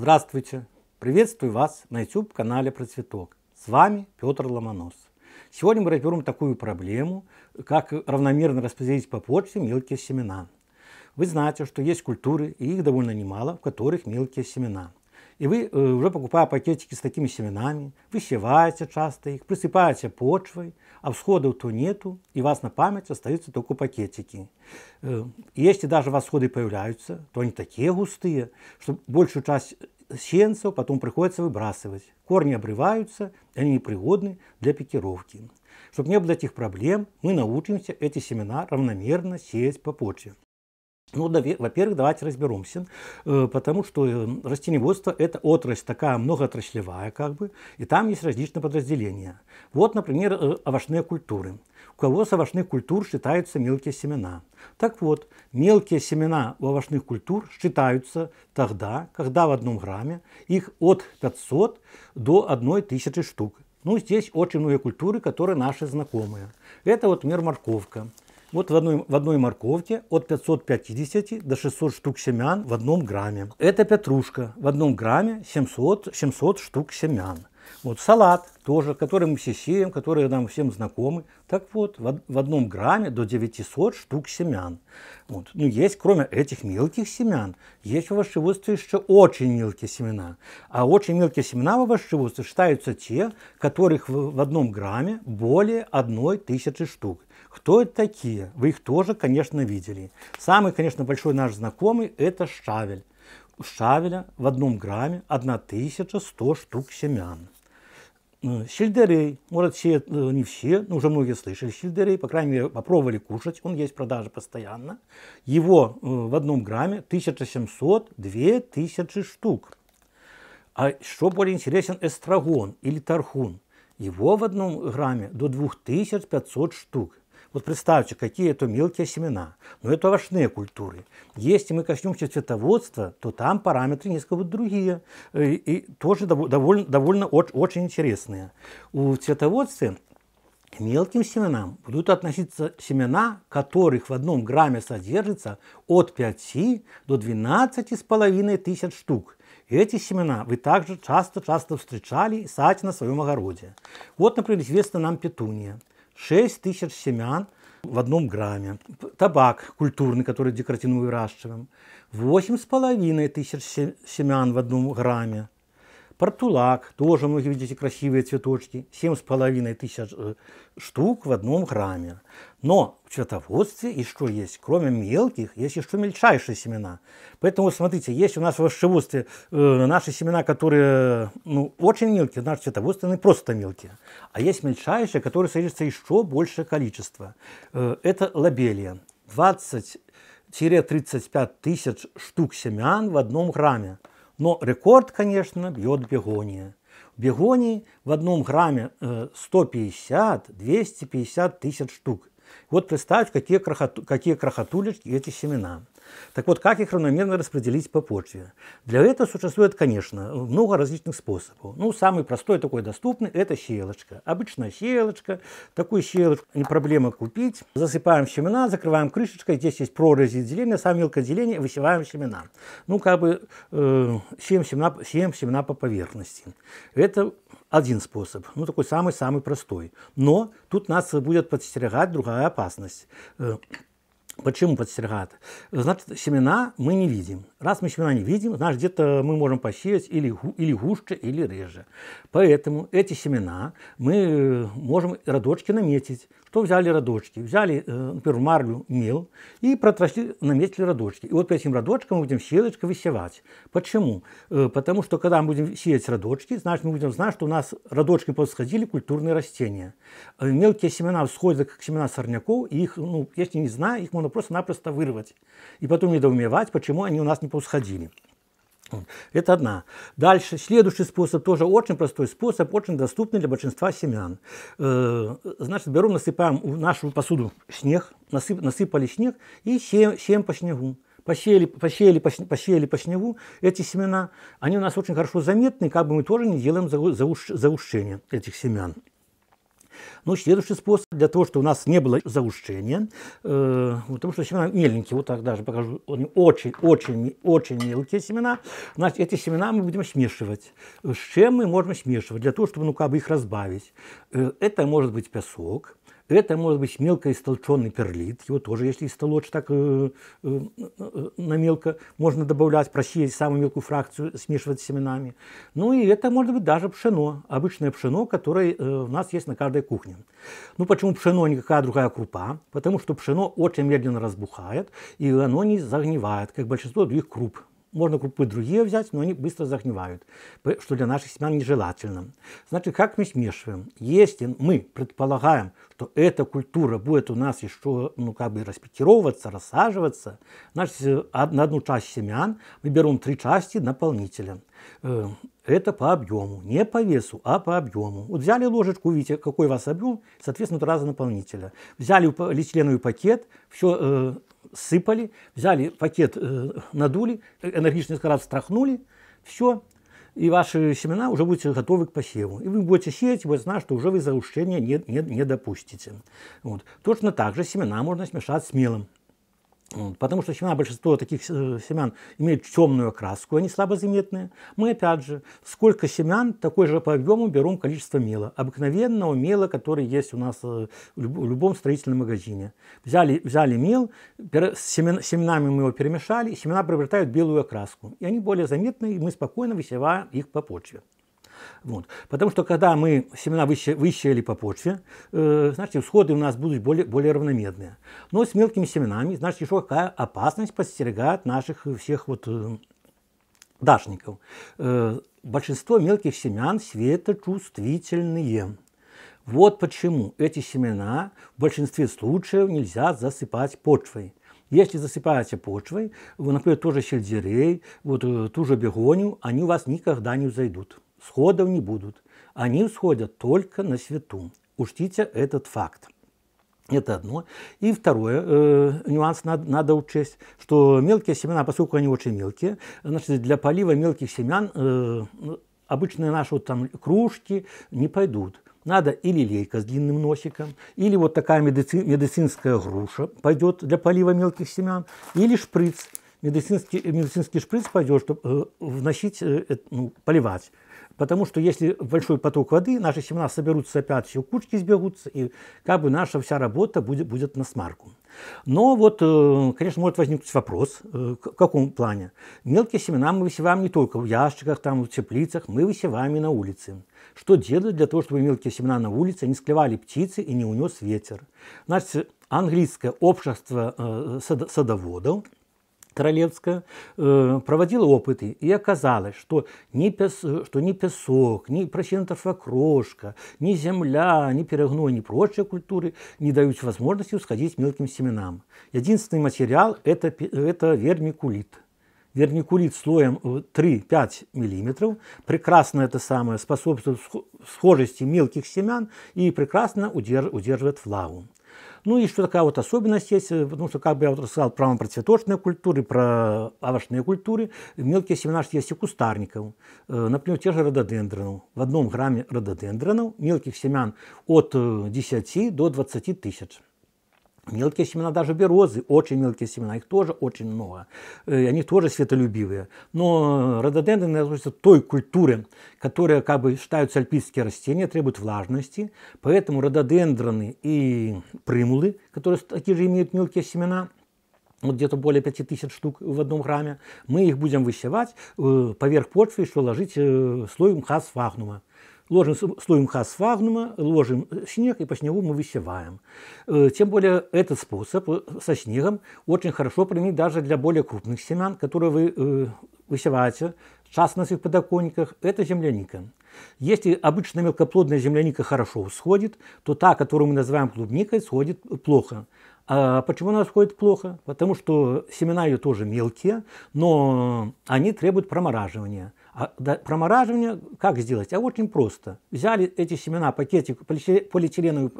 Здравствуйте! Приветствую вас на YouTube-канале Procvetok. С вами Петр Ломонос. Сегодня мы разберем такую проблему, как равномерно распределить по почве мелкие семена. Вы знаете, что есть культуры, и их довольно немало, в которых мелкие семена. И вы, уже покупая пакетики с такими семенами, высеваете часто их, присыпаете почвой, а всходов-то нету, и у вас на память остаются только пакетики. Если даже у вас всходы появляются, то они такие густые, что большую часть сеянцев потом приходится выбрасывать. Корни обрываются, они непригодны для пикировки. Чтобы не было этих проблем, мы научимся эти семена равномерно сеять по почве. Ну, во-первых, давайте разберемся, потому что растениеводство – это отрасль такая многоотраслевая, как бы, и там есть различные подразделения. Вот, например, овощные культуры. У кого с овощных культур считаются мелкие семена? Так вот, мелкие семена у овощных культур считаются тогда, когда в одном грамме их от 500 до 1000 штук. Ну, здесь очень многие культуры, которые наши знакомые. Это, вот, например, морковка. Вот в одной морковке от 550 до 600 штук семян в одном грамме. Это петрушка. В одном грамме 700 штук семян. Вот салат тоже, который мы все сеем, который нам всем знакомы. Так вот, в одном грамме до 900 штук семян. Вот. Ну, есть, кроме этих мелких семян, есть в овощеводстве еще очень мелкие семена. А очень мелкие семена в овощеводстве считаются те, которых в одном грамме более 1000 штук. Кто это такие? Вы их тоже, конечно, видели. Самый, конечно, большой наш знакомый – это щавель. У щавеля в одном грамме 1100 штук семян. Сельдерей. Может, все, не все, но уже многие слышали сельдерей. По крайней мере, попробовали кушать. Он есть в продаже постоянно. Его в одном грамме 1700–2000 штук. А еще более интересен эстрагон или тархун. Его в одном грамме до 2500 штук. Вот представьте, какие это мелкие семена. Но это овощные культуры. Если мы коснемся цветоводства, то там параметры несколько другие. И тоже довольно очень интересные. У цветоводства к мелким семенам будут относиться семена, которых в одном грамме содержится от 5 до 12500 штук. Эти семена вы также часто встречали и садите на своем огороде. Вот, например, известна нам петуния. 6000 семян в одном грамме. Табак культурный, который декоративно выращиваем. 8500 семян в одном грамме. Портулак, тоже многие видите красивые цветочки. 7500 штук в одном грамме. Но в цветоводстве еще есть, кроме мелких, есть еще мельчайшие семена. Поэтому, смотрите, есть у нас в овощеводстве наши семена, которые очень мелкие, наши цветоводственные просто мелкие. А есть мельчайшие, которые содержатся еще большее количество. Это лобелия. 20–35 тысяч штук семян в одном грамме. Но рекорд, конечно, бьет бегония. В бегонии в одном грамме 150–250 тысяч штук. Вот представьте, какие крохотулечки эти семена. Так вот, как их равномерно распределить по почве? Для этого существует, конечно, много различных способов. Ну, самый простой, такой доступный, это щелочка. Обычная щелочка. Такую щелочку не проблема купить. Засыпаем семена, закрываем крышечкой. Здесь есть прорези деления, самое мелкое деление, высеваем семена. Ну, как бы сеем семена по поверхности. Это один способ, ну такой самый-самый простой. Но тут нас будет подстерегать другая опасность. Почему подстерегает? Значит, семена мы не видим. Раз мы семена не видим, значит, где-то мы можем посеять или гуще, или реже. Поэтому эти семена мы можем родочки наметить. Что взяли родочки? Взяли, например, марлю, мел и протросли, наметили родочки. И вот по этим родочкам мы будем щелочкой высевать. Почему? Потому что когда мы будем сеять родочки, значит, мы будем знать, что у нас родочки подсходили культурные растения. Мелкие семена всходят, как семена сорняков, и их, если не знаю, их можно просто-напросто вырвать и потом недоумевать, почему они у нас не повсходили. Это одна. Дальше, следующий способ, тоже очень простой способ, очень доступный для большинства семян. Значит, берем, насыпаем в нашу посуду снег, насыпали снег и сеем по снегу. Посеяли по снегу эти семена. Они у нас очень хорошо заметны, как бы мы тоже не делаем заушения этих семян. Но следующий способ, для того, чтобы у нас не было заушения, потому что семена меленькие, вот так даже покажу, они очень-очень-очень мелкие семена, значит, эти семена мы будем смешивать. С чем мы можем смешивать? Для того, чтобы, ну, как бы их разбавить. Это может быть песок. Это может быть мелко истолченный перлит, его тоже, если истолочь так на мелко, можно добавлять, просеять самую мелкую фракцию, смешивать с семенами. Ну и это может быть даже пшено, обычное пшено, которое у нас есть на каждой кухне. Ну почему пшено, а не какая другая крупа? Потому что пшено очень медленно разбухает, и оно не загнивает, как большинство других круп. Можно крупы другие взять, но они быстро загнивают, что для наших семян нежелательно. Значит, как мы смешиваем? Если мы предполагаем, что эта культура будет у нас еще, ну, как бы распикироваться, рассаживаться, значит, на одну часть семян мы берем 3 части наполнителя. Это по объему, не по весу, а по объему. Вот взяли ложечку, видите, какой у вас объем, соответственно, 3 раза наполнителя. Взяли полиэтиленовый пакет, все сыпали, взяли пакет, надули, энергично несколько раз встряхнули, все, и ваши семена уже будут готовы к посеву. И вы будете сеять, и вы знаете, что уже вы заушения не допустите. Вот. Точно так же семена можно смешать с мелом. Потому что семена, большинство таких семян имеют темную окраску, они слабозаметные. Мы опять же, сколько семян, такой же по объему берем количество мела. Обыкновенного мела, который есть у нас в любом строительном магазине. Взяли мел, семенами мы его перемешали, и семена приобретают белую окраску. И они более заметны, и мы спокойно высеваем их по почве. Вот. Потому что когда мы семена высеяли по почве, значит, всходы у нас будут более равномерные. Но с мелкими семенами, значит, еще какая опасность подстерегает наших всех вот дашников. Большинство мелких семян светочувствительные. Вот почему эти семена в большинстве случаев нельзя засыпать почвой. Если засыпаете почвой, вы, например, тоже сельдерей, вот ту же бегонию, они у вас никогда не взойдут. Сходов не будут. Они всходят только на свету. Учтите этот факт. Это одно. И второе, нюанс надо учесть, что мелкие семена, поскольку они очень мелкие, значит, для полива мелких семян обычные наши вот, там, кружки не пойдут. Надо или лейка с длинным носиком, или вот такая медицинская груша пойдет для полива мелких семян, или шприц. Медицинский шприц пойдет, чтобы вносить, ну, поливать. Потому что если большой поток воды, наши семена соберутся опять, все кучки сбегутся, и как бы наша вся работа будет на смарку. Но вот, конечно, может возникнуть вопрос, в каком плане. Мелкие семена мы высеваем не только в ящиках, там, в теплицах, мы высеваем и на улице. Что делать для того, чтобы мелкие семена на улице не склевали птицы и не унес ветер? Значит, английское общество садоводов, королевская, проводила опыты, и оказалось, что ни песок, ни прочная торфокрошка, ни земля, ни перегной, ни прочие культуры не дают возможности усходить мелким семенам. Единственный материал – это вермикулит. Вермикулит слоем 3-5 мм прекрасно это самое способствует схожести мелких семян и прекрасно удерживает влагу. Ну и еще такая вот особенность есть, потому что, как бы я вот рассказал про цветочные культуры, про овощные культуры, мелкие семена есть и кустарников, например, те же рододендронов. В 1 грамме рододендронов мелких семян от 10 до 20 тысяч. Мелкие семена, даже березы, очень мелкие семена, их тоже очень много. Они тоже светолюбивые. Но рододендроны относятся к той культуре, которая, как бы, считаются альпийские растения, требуют влажности. Поэтому рододендроны и примулы, которые такие же имеют мелкие семена, вот где-то более 5000 штук в 1 грамме, мы их будем высевать поверх почвы, еще ложить слой мха сфагнума. Ложим слой мха сфагнума, ложим снег, и по снегу мы высеваем. Тем более этот способ со снегом очень хорошо применить даже для более крупных семян, которые вы высеваете, в частности в подоконниках, это земляника. Если обычно мелкоплодная земляника хорошо всходит, то та, которую мы называем клубникой, всходит плохо. А почему она всходит плохо? Потому что семена ее тоже мелкие, но они требуют промораживания. А промораживание как сделать? А очень просто. Взяли эти семена, пакетик, полиэтиленовый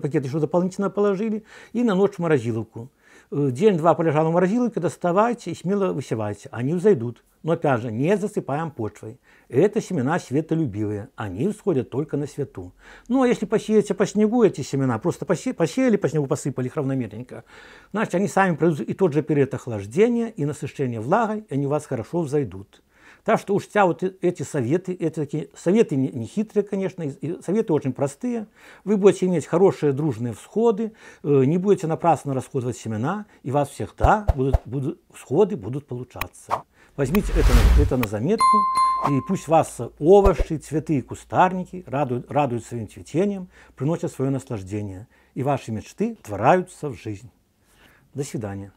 пакет еще дополнительно положили и на ночь в морозиловку. День-два полежало в морозиловке, доставайте и смело высевайте. Они взойдут. Но опять же, не засыпаем почвой. Это семена светолюбивые. Они всходят только на свету. Ну а если посеете по снегу эти семена, просто посеяли, по снегу посыпали их равномерненько, значит, они сами пройдут и тот же период охлаждения, и насыщения влагой, и они у вас хорошо взойдут. Так что уж тебя вот эти советы, советы не хитрые, конечно, и советы очень простые. Вы будете иметь хорошие дружные всходы, не будете напрасно расходовать семена, и у вас всегда всходы будут получаться. Возьмите это на заметку, и пусть вас овощи, цветы и кустарники радуют своим цветением, приносят свое наслаждение, и ваши мечты твораются в жизнь. До свидания.